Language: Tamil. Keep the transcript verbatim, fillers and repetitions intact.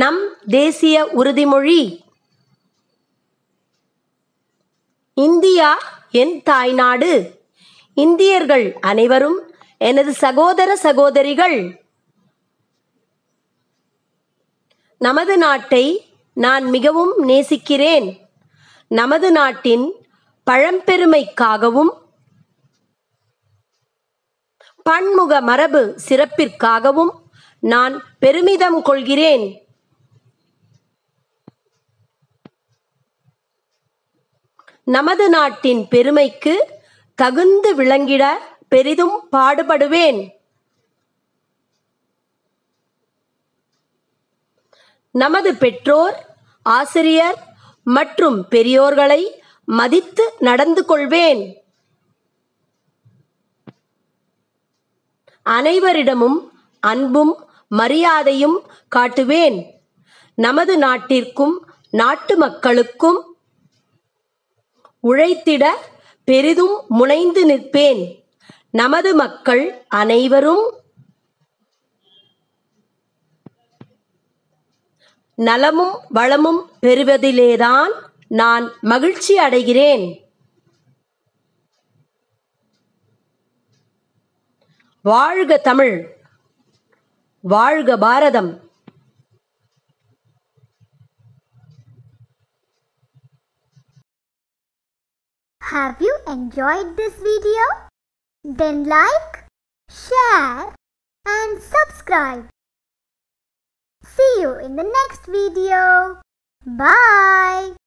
நம் தேசிய உறுதிமொழி. இந்தியா என் தாய்நாடு. இந்தியர்கள் அனைவரும் எனது சகோதர சகோதரிகள். நமது நாட்டை நான் மிகவும் நேசிக்கிறேன். நமது நாட்டின் பழம்பெருமைக்காகவும் பன்முக மரபு சிறப்பிற்காகவும் நான் பெருமிதம் கொள்கிறேன். நமது நாட்டின் பெருமைக்கு தகுந்து விளங்கிட பெரிதும் பாடுபடுவேன். நமது பெற்றோர், ஆசிரியர் மற்றும் பெரியோர்களை மதித்து நடந்து கொள்வேன். அனைவரிடமும் அன்பும் மரியாதையும் காட்டுவேன். நமது நாட்டிற்கும் நாட்டு மக்களுக்கும் உழைத்திட பெரிதும் முனைந்து நிற்பேன். நமது மக்கள் அனைவரும் நலமும் வளமும் பெறுவதிலேதான் நான் மகிழ்ச்சி அடைகிறேன். வாழ்க தமிழ், வாழ்க பாரதம். Have you enjoyed this video? Then like, share and subscribe. See you in the next video. Bye.